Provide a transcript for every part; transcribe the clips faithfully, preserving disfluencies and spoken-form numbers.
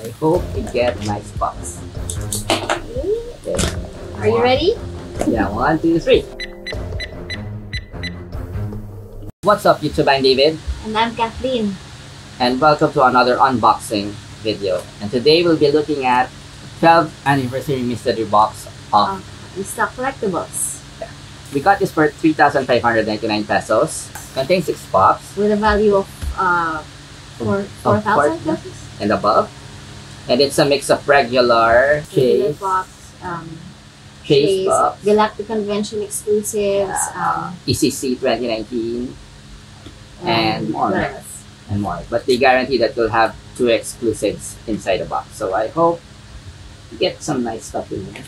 I hope you get nice box. Okay. Are you ready? Yeah, one, two, three. What's up, YouTube? I'm David. And I'm Kathleen. And welcome to another unboxing video. And today we'll be looking at twelfth anniversary mystery box of Hobbiestock Collectibles. Yeah. We got this for three thousand five hundred ninety-nine pesos. Contains six pops. With a value of uh, four four thousand pesos and above. And it's a mix of regular chase pops, um, chase pops, Galactic Convention exclusives, uh, um, E C C twenty nineteen, and, and more. Yes. And more, but they guarantee that you'll have two exclusives inside the box. So I hope you get some nice stuff in there.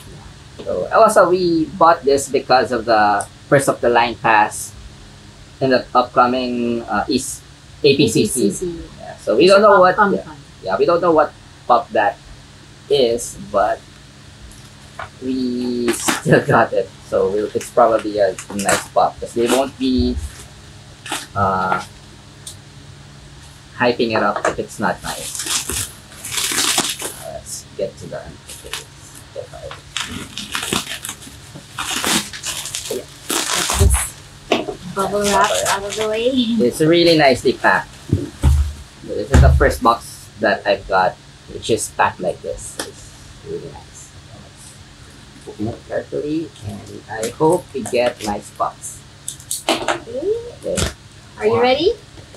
So also, we bought this because of the first of the line pass in the upcoming uh, East A P C C. A P C C. Yeah, so we Asia don't know what. Yeah, yeah, we don't know what pop that is, but we still got it. So we'll, it's probably a nice pop because they won't be. Uh, Hyping it up if it's not nice. Uh, let's get to the end. Yeah. Let's just bubble wrap out of the way. It's really nicely packed. This is the first box that I've got, which is packed like this. It's really nice. Let's open it carefully, and I hope we get nice box. Okay. Are you ready?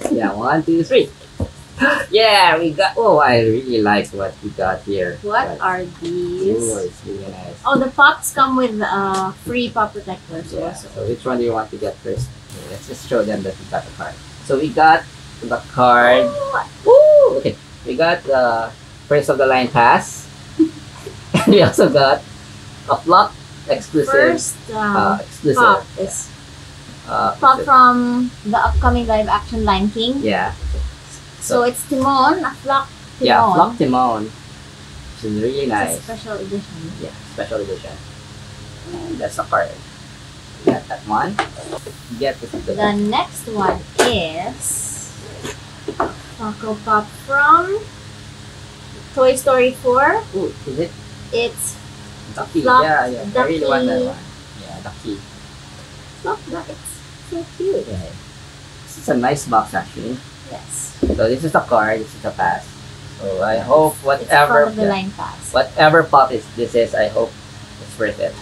Yeah, one, two, three. Yeah, we got. Oh, I really like what we got here. What but, are these? Oh, it's really nice. Oh, the pops come with uh, free pop protectors. Yeah, also. So which one do you want to get first? Okay, let's just show them that we got the card. So we got the card. Oh. Woo! Okay, we got the first of the line pass. We also got a flop exclusive. First um, uh, exclusive. Pop is uh, pop exclusive. From the upcoming live action Lion King. Yeah. So, so it's Timon, a flock Timon. Yeah, flock Timon. Which is really nice. It's a special edition. Yeah, special edition. And that's the card. We got that one. We get this, this the one. Next one is Funko Pop from Toy Story four. Ooh, is it? It's Ducky. Yeah, yeah. Ducky. I really want that one. Yeah, Ducky. Flock, it's so cute. Yeah. This is a nice box actually. Yes. So this is the card, this is the pass. So I yes. hope whatever the, the line pass. Whatever pop is this is, I hope it's worth it.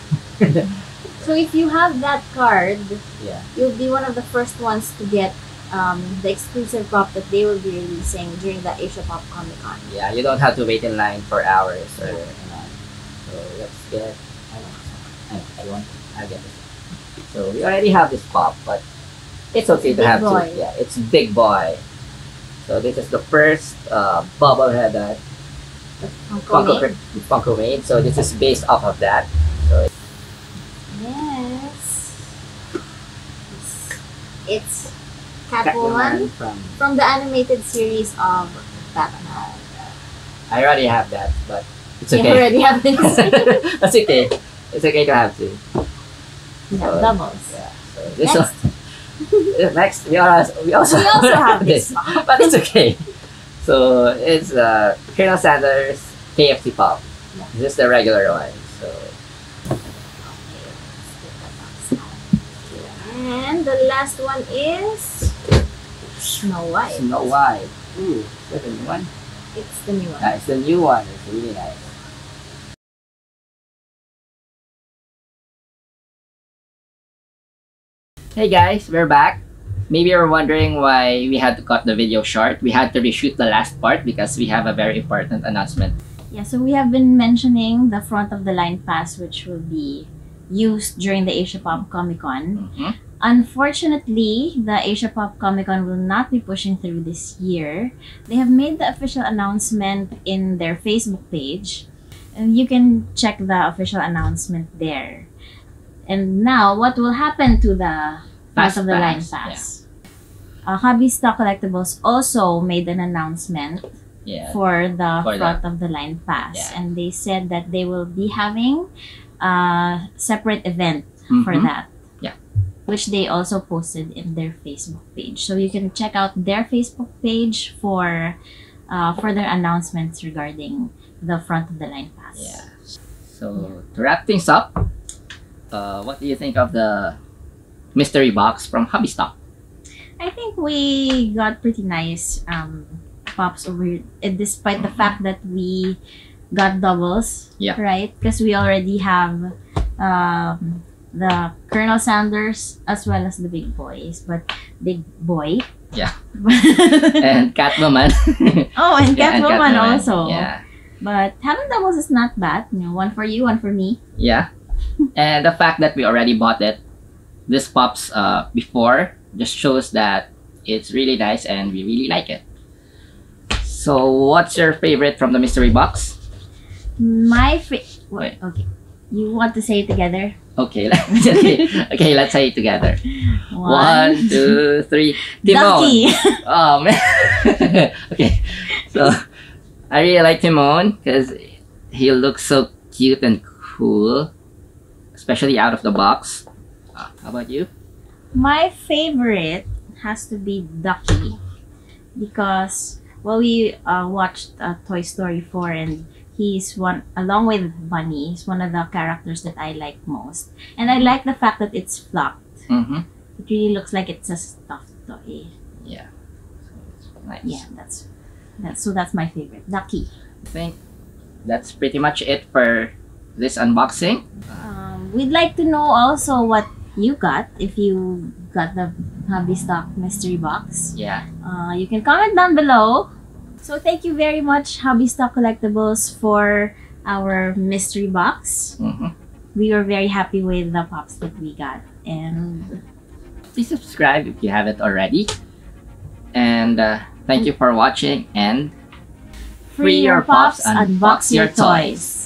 So if you have that card, yeah, you'll be one of the first ones to get um, the exclusive pop that they will be releasing during the Asia Pop Comic Con. Yeah, you don't have to wait in line for hours or yeah. you know. So let's get I don't know. I, I want I'll get this. So we already have this pop, but it's okay it's to have boy. two. Yeah, it's Big Boy. So this is the first uh, bobblehead that Funko, Funko, Funko made. So this is based off of that. So it's yes, it's Catwoman from, from the animated series of Batman. I already have that, but it's okay. You already have this. That's okay. It's okay to have two. So, doubles. Yeah. So this one. Next, we, are, we also we also have this, this but it's okay. So it's uh, Colonel Sanders K F C Pop. Yeah. This is the regular one. So okay, and the last one is Snow White. Snow White. Ooh, is that the new one? It's the new one. Yeah, it's the new one. It's really nice. Hey guys, we're back. Maybe you're wondering why we had to cut the video short. We had to reshoot the last part because we have a very important announcement. Yeah, so we have been mentioning the front of the line pass, which will be used during the Asia Pop Comic Con. Mm-hmm. Unfortunately, the Asia Pop Comic Con will not be pushing through this year. They have made the official announcement in their Facebook page, and you can check the official announcement there. And now, what will happen to the pass of the line pass? Yeah. Uh, Hobbiestock Collectibles also made an announcement yeah. for the for front the... of the line pass, yeah. and they said that they will be having a separate event mm-hmm. for that, yeah. which they also posted in their Facebook page. So you can check out their Facebook page for uh, further announcements regarding the front of the line pass. Yeah. So yeah. to wrap things up, uh, what do you think of the mystery box from Hobbiestock? I think we got pretty nice um, pops over it, despite the fact that we got doubles, yeah. right? Because we already have um, the Colonel Sanders as well as the Big Boys, but Big Boy. Yeah. And Catwoman. Oh, and yeah, Catwoman Cat also. Yeah. But having doubles is not bad. You know, one for you, one for me. Yeah. And the fact that we already bought it, this pops uh, before, just shows that it's really nice and we really like it. So what's your favorite from the mystery box? My favorite... Wait. Okay. You want to say it together? Okay, let's say, okay, let's say it together. One, One two, three. Timon. Oh man. Okay, so I really like Timon because he looks so cute and cool, especially out of the box. Uh, how about you? My favorite has to be Ducky because well, we uh, watched uh, Toy Story four and. He's one, along with Bunny, he's one of the characters that I like most. And I like the fact that it's flopped. Mm-hmm. It really looks like it's a stuffed toy. Yeah. So it's nice. Yeah, that's, that's, so that's my favorite. Ducky. I think that's pretty much it for this unboxing. Um, we'd like to know also what you got, if you got the Hobbiestock mystery box. Yeah. Uh, you can comment down below. So thank you very much, Hobbiestock Collectibles, for our mystery box. Mm-hmm. We were very happy with the pops that we got. And please subscribe if you haven't already. And uh, thank you for watching. And free your pops, unbox your toys.